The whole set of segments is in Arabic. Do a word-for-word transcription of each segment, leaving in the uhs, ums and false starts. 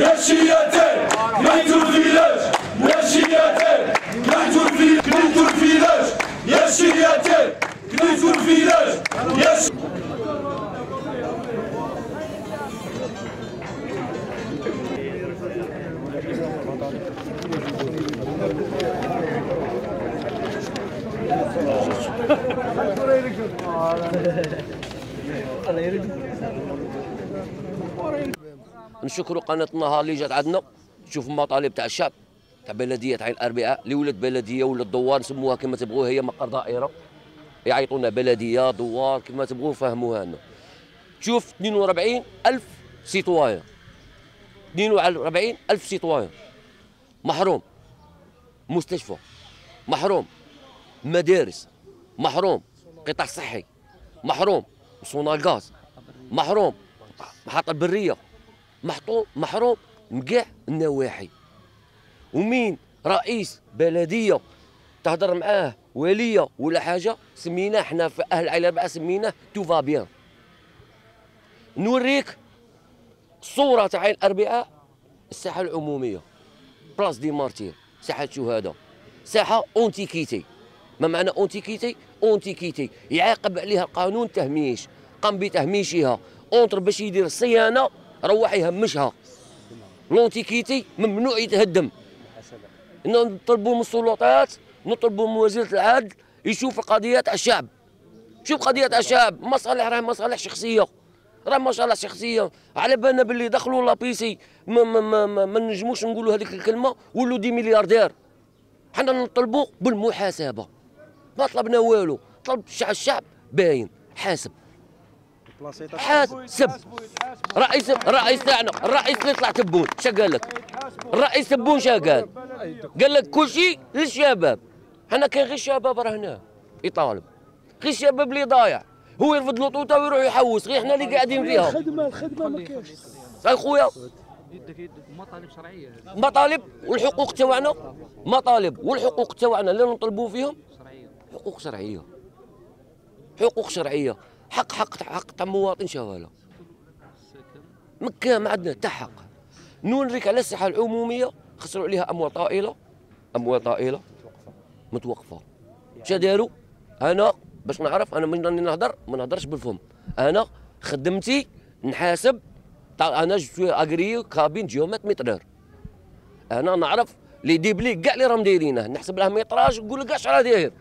yaşayacak. Mecbur filaş yaşayacak. Mecbur fil mecbur filaş yaşayacak. Mecbur filaş yaş. نشكروا قناة النهار اللي جات عندنا تشوف المطالب تاع الشعب تاع بلدية عين الاربعاء اللي ولات بلدية ولات دوار سموها كما تبغوا، هي مقر دائرة يعيطونا بلدية دوار كما تبغوا فهموها لنا. تشوف اثنين وأربعين ألف سيتوايان اثنين وأربعين ألف سيتوايان محروم مستشفى، محروم مدارس، محروم قطاع صحي، محروم صونا الغاز، محروم محطة البرية، محطوم محروم من كاع النواحي. ومين رئيس بلدية تهضر معاه ولية ولا حاجة سميناه حنا في أهل العين الأربعاء سميناه تو فا بيان. نوريك صورة تاع عين الأربعاء، الساحة العمومية بلاص دي مارتير، ساحة شهادة، ساحة أونتيكيتي. ما معنى أونتيكيتي؟ أونتيكيتي يعاقب عليها القانون تهميش، قام بتهميشها، أونتر باش يدير صيانة روح يهمشها. لونتيكيتي ممنوع يتهدم. نطلبوا من السلطات، نطلبوا من وزيرة العدل يشوف قضية الشعب. شوف قضية الشعب، مصالح راه مصالح شخصية. راه مصالح شخصية، على بالنا باللي دخلوا لابيسي ما ما ما, ما, ما نجموش نقولوا هذيك الكلمة ولو دي ملياردير. حنا نطلبوا بالمحاسبة. ما طلبنا والو، طلب الشعب باين، حاسب. حاسب سب رئيس الرئيس تاعنا الرئيس اللي طلع تبون شا قال لك؟ الرئيس تبون شا قال؟ قال لك كل شيء للشباب. حنا كاين غير الشباب راه هنا يطالب، غير الشباب اللي ضايع هو يرفد لطوطه ويروح يحوس، غير حنا اللي قاعدين فيها. الخدمه الخدمه ما كاينش اخويا، مطالب شرعيه، مطالب والحقوق تاعنا، مطالب والحقوق تاعنا اللي نطلبوا فيهم حقوق شرعيه، حقوق شرعيه، حق حق حق تاع مواطن شواله. مكة ما عندنا حتى حق. نوريك على الساحة العمومية خسروا عليها أموال طائلة، أموال طائلة متوقفة. شا داروا؟ أنا باش نعرف، أنا من راني نهضر ما نهضرش بالفم، أنا خدمتي نحاسب، أنا جوي أغري كابين جيومات مترار، أنا نعرف لي ديبلي كاع اللي راهم دايرينه، نحسب له ميطراج نقول له كاع شحال داير،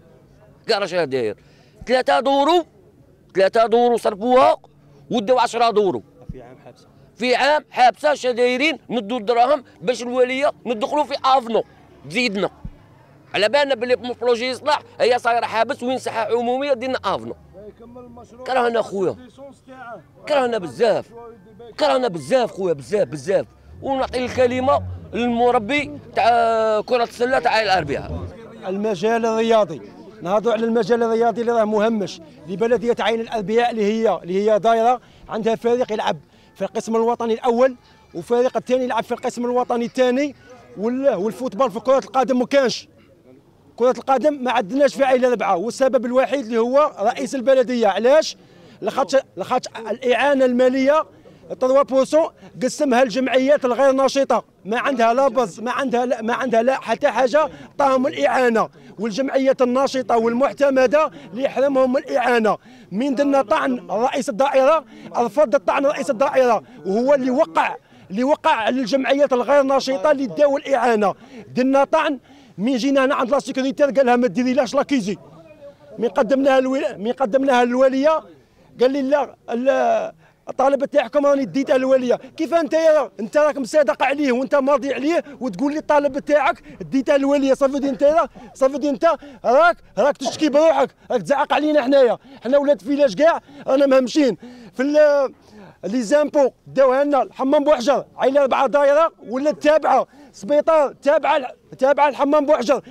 كاع راه شحال داير، ثلاثة دورو ثلاثة دورو صرفوها وداو عشرة دورو. في عام حابسة. في عام حابسة شا دايرين؟ ندوا الدراهم باش الولية ندخلوا في افنو تزيدنا. على بالنا بلي بروجي يصلح هي صايرة حابس وين ساحة عمومية ديرنا افنو. كرهنا خويا. كرهنا بزاف. كرهنا بزاف خويا بزاف بزاف. ونعطي الكلمة للمربي تاع كرة السلة تاع الأربعاء. المجال الرياضي. نهضروا على المجال الرياضي اللي راه مهمش لبلديه عين الاربعاء اللي هي اللي هي دايره عندها فريق يلعب في القسم الوطني الاول وفريق الثاني يلعب في القسم الوطني الثاني، والفوتبال في كره القدم ما كانش. كره القدم ما عندناش في عين الاربعاء، والسبب الوحيد اللي هو رئيس البلديه. علاش؟ لخاطش لخاطش الاعانه الماليه ثلاثة بالمية قسمها الجمعيات الغير نشطه، ما عندها لا بز، ما عندها لا ما عندها لا حتى حاجه، عطاهم الاعانه، والجمعيات النشطه والمعتمده اللي يحرمهم الاعانه. من درنا طعن رئيس الدائره، رفض طعن رئيس الدائره وهو اللي وقع اللي وقع على الجمعيات الغير نشطه اللي داو الاعانه. درنا طعن من جينا هنا عند لا سيكوريتير قال لها ما ديريلاش لاكيزي، من قدمناها من قدمناها للوليه قال لي لا لا الطالب تاعكم راني ديتها للوليه. كيف انت يا انت راك مصادق عليه وانت مرضي عليه وتقول لي الطالب تاعك ديتها للوليه؟ صافي انت صافي انت راك راك تشكي بروحك، راك تزعق علينا حنايا، حنا ولاد فيلاج كاع رانا مهمشين في لي زامبو داوها لنا. الحمام بوحجر عين الاربعاء دايره ولات تابعه، سبيطار تابعه تابعه الحمام بوحجر،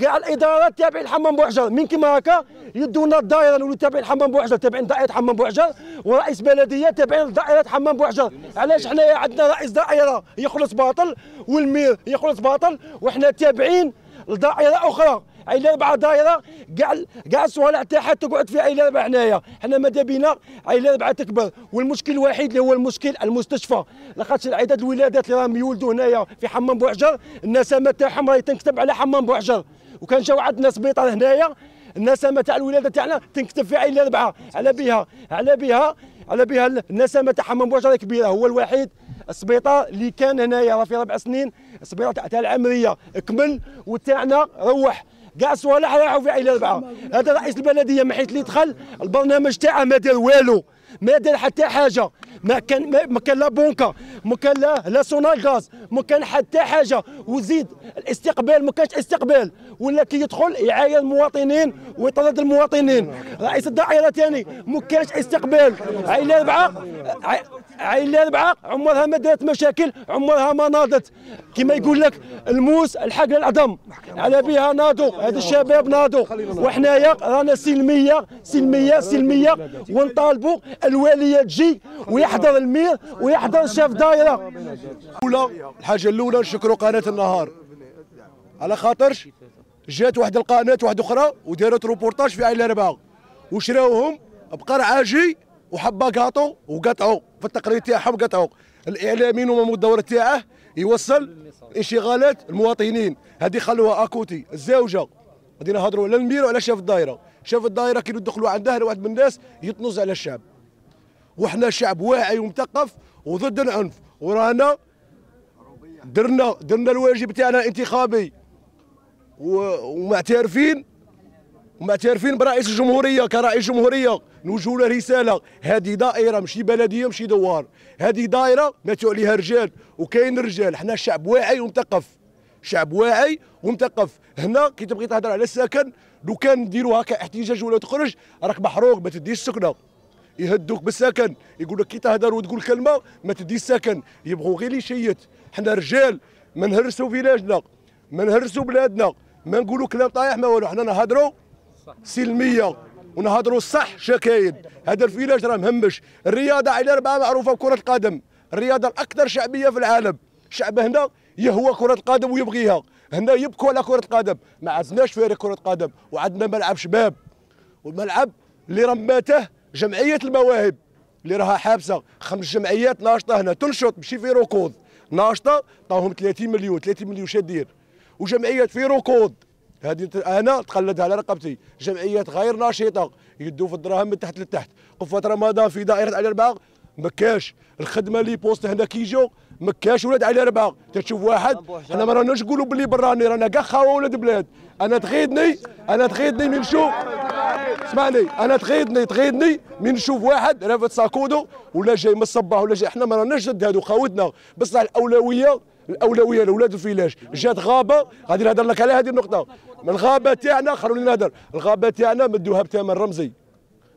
كاع الادارات تابعين الحمام بوحجر. من كيما هكا يدونا الدائره الاولى تابعين الحمام بوحجر، تابعين دائره حمام بوحجر، ورئيس بلديه تابعين دائره حمام بوحجر. علاش حنايا عندنا رئيس دائره يخلص باطل والمير يخلص باطل وحنا تابعين لدائره اخرى؟ عين الاربعاء دايره كاع كاع الصوالع تاعها تقعد في عين الاربعاء هنايا، حنا ماذا بينا عين الاربعاء تكبر، والمشكل الوحيد اللي هو المشكل المستشفى، لاخاطش عدد الولادات اللي راهم يولدوا هنايا في حمام بوحجر، النسمه تاعهم راهي تنكتب على حمام بوحجر، وكان جا عندنا سبيطار هنايا، النسمه تاع الولاده تاعنا تنكتب في عين الاربعاء، على بها على بها على بها النسمه تاع حمام بوحجر كبيره، هو الوحيد السبيطار اللي كان هنايا راه في ربع سنين، السبيطار تاع العمريه كمل وتاعنا روح، كاع الصوالح راحوا في عين الاربعاء، هذا رئيس البلديه من حيث اللي دخل البرنامج تاعه ما دار والو، ما دار حتى حاجه، ما كان ما كان لا بونكا، ما كان لا لا سوناغاز، ما كان حتى حاجه، وزيد الاستقبال ما كانش استقبال، ولا كي يدخل يعاين المواطنين ويطرد المواطنين، رئيس الدائره ثاني ما كانش استقبال، عين الاربعاء عين الاربعاء عمرها ما دارت مشاكل، عمرها ما ناضت، كما يقول لك الموس الحق للعظم، على بها ناضوا، هذا الشباب ناضوا، وحنايا رانا سلميه سلميه سلميه، ونطالبوا الواليه تجي ويحضر المير ويحضر شاف دايره. الحاجه الاولى نشكروا قناه النهار على خاطرش جات واحد القناه واحد اخرى ودارت روبورتاج في عين الاربعاء وشراوهم بقرعه جي وحبه كاطو وقطعوا في التقرير تاعهم، قطعوا الاعلاميين وما الدور تاعه يوصل انشغالات المواطنين، هذه خلوها اكوتي. الزوجه غادي نهضروا على المير وعلى شاف الدايره، شاف الدايره كي ندخلوا عندها واحد من الناس يطنز على الشعب، وحنا شعب واعي ومثقف وضد العنف، ورانا درنا درنا الواجب تاعنا الانتخابي ومعترفين ومعترفين برئيس الجمهوريه كرئيس جمهوريه، نوجهوا له رساله، هذه دائره ماشي بلديه ماشي دوار، هذه دائره ماتوا عليها رجال وكاين رجال، حنا شعب واعي ومثقف، شعب واعي ومثقف، هنا كي تبغي تهضر على السكن لو كان نديروها كاحتجاج ولا تخرج راك محروق، ما تديش سكنه، يهدوك بالسكن، يقول لك كي تهدر وتقول كلمه ما تديش سكن، يبغوا غير يشيت، حنا رجال ما نهرسوا فيلاجنا، ما نهرسوا بلادنا، ما نقولوا كلام طايح ما والو، حنا نهضروا سلميه ونهضروا الصح شكاين، هذا الفيلاج راه مهمش، الرياضه عين الاربعاء معروفه بكره القدم، الرياضه الاكثر شعبيه في العالم، الشعب هنا يهوى كره القدم ويبغيها، هنا يبكوا على كره القدم، ما عندناش فريق كره قدم، وعندنا ملعب شباب، والملعب اللي رماته جمعية المواهب اللي راها حابسة، خمس جمعيات ناشطة هنا تنشط ماشي في ركود، ناشطة طاهم ثلاثين مليون، ثلاثين مليون شادير، وجمعية في ركود هذه أنا تقلدها على رقبتي، جمعيات غير ناشطة يدوا في الدراهم من تحت لتحت، قفة رمضان في دائرة عين الاربعاء مكاش، الخدمة اللي بوست هنا كيجيو مكاش ولاد عين الاربعاء، تشوف واحد حنا ما راناش نقولوا باللي براني، رانا كاع خاوة ولاد بلاد، أنا تغيضني أنا تغيضني من نشوف اسمعني انا تغيضني تغيضني من نشوف واحد رافد ساكودو ولا جاي من الصباح ولا جاي، حنا ما راناش ضد هادو خاوتنا، بصح الاولويه الاولويه لولاد الفلاج، جات غابه غادي نهضر لك على هذه النقطه، من الغابه تاعنا خلوني نهضر، الغابه تاعنا مدوها بثمن رمزي،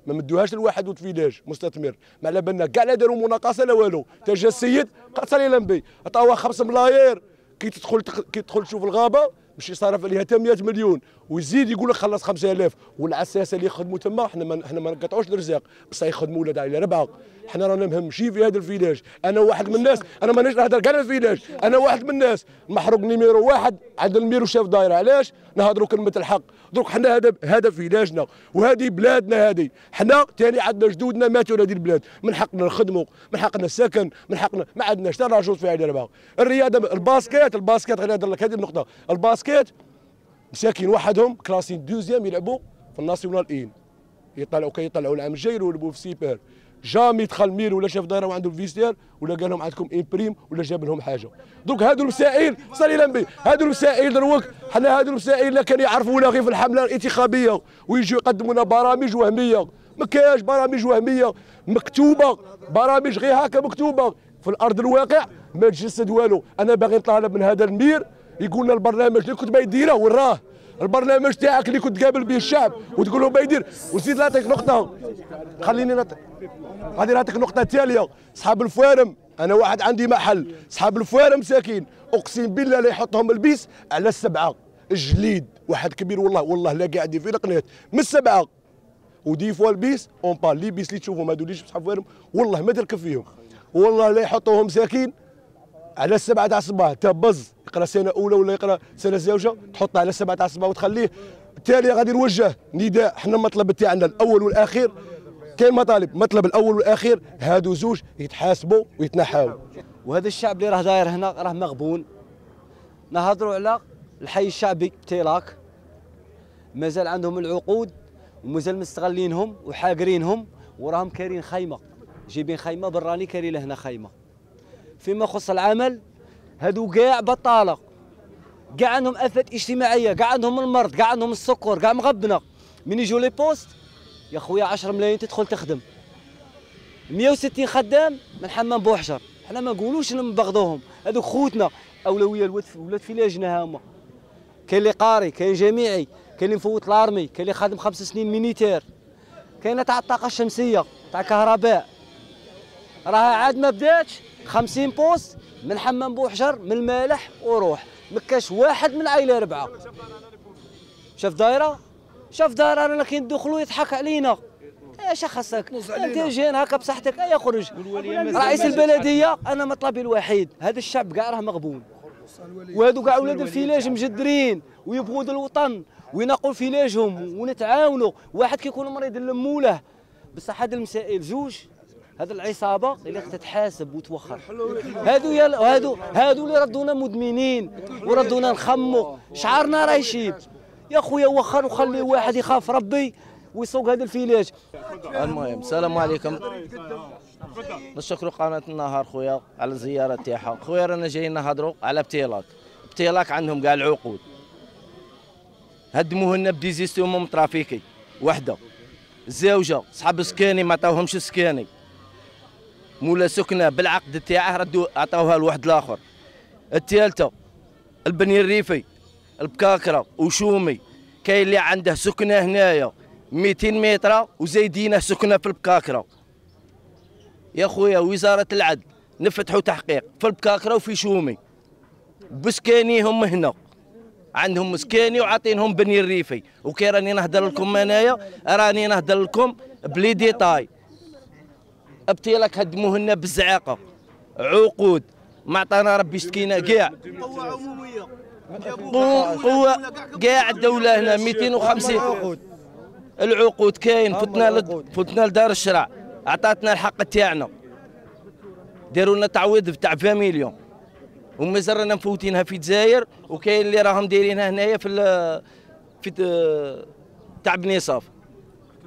ما مدوهاش لواحد والفلاج مستثمر، ما على بالنا كاع لا داروا مناقصه لا والو، تا جا السيد قصر يلمبي عطاوه خمس ملايير، كي تدخل كي تدخل تشوف الغابه ماشي صارف عليها حتى مية مليون، ويزيد يقول لك خلص خمسة آلاف، والعساسه اللي يخدموا تما حنا ما حنا ما نقطعوش الرزاق، بصح يخدموا ولاد عين الاربعاء، حنا رانا مهمشين في هذا الفيلاج، انا واحد من الناس، انا مانيش نهضر كاع على الفيلاج، انا واحد من الناس محروق نيميرو واحد عند المير وشاف دايره، علاش؟ نهضروا كلمه الحق، دروك حنا هذا هذا فيلاجنا وهذه بلادنا هذه، حنا ثاني عندنا جدودنا ماتوا لهذه البلاد، من حقنا نخدموا، من حقنا السكن، من حقنا ما عندناش حتى راجل في عين الاربعاء، الرياضه الباسكيت الباسكيت غادي نهضر لك هذه النقطه، الباسكيت مساكين وحدهم كلاسين دوزيام يلعبوا في الناسيونال إين، يطلعوا كي يطلعوا العام الجاي يلعبوا في سيبير، جامي دخل مير ولا شاف دايره وعندهم فيستير ولا قال لهم عندكم إين بريم ولا جاب لهم حاجه، دوك هادو المسائل صالي لمبي، هادو المسائل دروك حنا هادو المسائل لا كان يعرفونا غير في الحمله الانتخابيه ويجوا يقدموا لنا برامج وهميه، ما كاينش برامج وهميه مكتوبه، برامج غير هكا مكتوبه في الارض الواقع ما تجسد والو، انا باغي نطالب من هذا المير يقول لنا البرنامج اللي كنت بايديره وين راه؟ البرنامج تاعك اللي كنت قابل به الشعب وتقول له بايدير، وزيد نعطيك نقطة، خليني نعطيك غادي نعطيك نقطة تالية، صحاب الفوارم، أنا واحد عندي محل، صحاب الفوارم مساكين، أقسم بالله لا يحطهم البيس على السبعة، الجليد، واحد كبير والله والله لا قاعد يفيق القناة، من السبعة، ودي فوا البيس، أون بال، لي بيس اللي تشوفهم هذو اللي صحاب الفوارم، والله ما تركب فيهم، والله لا يحطوهم مساكين على السبعة تاع الصباح تبز يقرا سنه اولى ولا يقرا سنه زوجه تحطه على السبعة تاع الصباح وتخليه. بالتالي غادي نوجه نداء، حنا المطلب تاعنا الاول والاخير كاين مطالب، المطلب الاول والاخير هادو زوج يتحاسبوا ويتنحاوا. وهذا الشعب اللي راه داير هنا راه مغبون. نهضروا على الحي الشعبي تيراك، مازال عندهم العقود ومازال مستغلينهم وحاقرينهم وراهم كارين خيمه، جايبين خيمه براني كاري لهنا خيمه. فيما يخص العمل هادو كاع بطاله، كاع عندهم افات اجتماعيه، كاع عندهم المرض، كاع عندهم السكر، كاع مغبنه. من يجوا لي بوست يا خويا عشرة ملايين تدخل تخدم، مية وستين خدام من حمام بوحجر. حنا ما نقولوش نبغضوهم، هذوك خوتنا. اولويه الولاد ولاد فيلاجنا هما، كاين اللي قاري، كاين جامعي، كاين اللي مفوت الارمي، كاين اللي خادم خمس سنين مينيتير، كاينه تاع الطاقه الشمسيه تاع الكهرباء، راه عاد ما بداتش خمسين بوست من حمام بوحجر من المالح وروح. ما كاش واحد من عائله ربعه شاف دايره شاف دايره رانا كي ندخلوا يضحك علينا. اش خاصك انت جاي هكا بصحتك؟ اي خرج. رئيس البلديه انا مطلبي الوحيد، هذا الشعب كاع راه مغبون، وهذو كاع اولاد الفلاج مجدرين ويبغوا الوطن وينقوا فلاجهم ونتعاونوا. واحد كيكون مريض نلموا له. بصح هاد المسائل زوج، هذا العصابه اللي تتحاسب وتوخر. هادو هادو هادو اللي ردونا مدمنين وردونا نخمو، شعارنا راه يشيب. يا خويا وخر وخلي واحد يخاف ربي ويسوق هذا الفلاج. المهم السلام عليكم، نشكروا قناه النهار خويا على الزياره تاعها. خويا رانا جايين نهضروا على بتيلاك. بتيلاك عندهم كاع العقود، هدموه لنا بديزيستيوموم ترافيكي. وحده الزوجه صحاب سكاني ما عطاوهمش السكاني، مولا سكنه بالعقد تاعه ردوا عطاوها لواحد الاخر. الثالثه البني الريفي البكاكره وشومي، كاين اللي عنده سكنه هنايا مئتين متر وزايدينه سكنه في البكاكره. يا خويا وزاره العدل نفتحوا تحقيق في البكاكره وفي شومي بسكانيهم هنا، عندهم مسكاني وعاطينهم بني الريفي. وكي راني نهضر لكم انايا راني نهضر لكم بلي ديتاي. بتيلاك هدموه لنا بالزعاقه، عقود ما عطانا ربي سكينه كاع، قوه عموميه قوه كاع الدوله هنا مئتين وخمسين. العقود كاين، فتنا لد... فتنا لدار الشرع، عطاتنا الحق تاعنا، داروا لنا تعويض تاع عشرين مليون، ومازال رانا مفوتينها في الجزائر. وكاين اللي راهم دايرينها هنايا في ال... في تاع بني صاف.